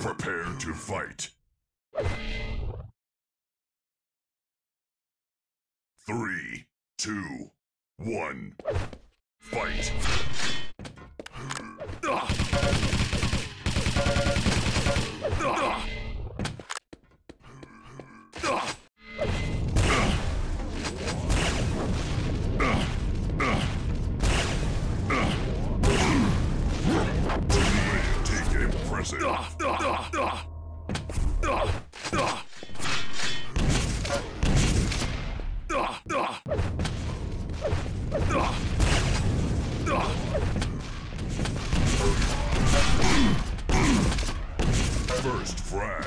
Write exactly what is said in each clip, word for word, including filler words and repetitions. Prepare to fight. Three, two, one, fight. First frag.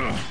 Ugh.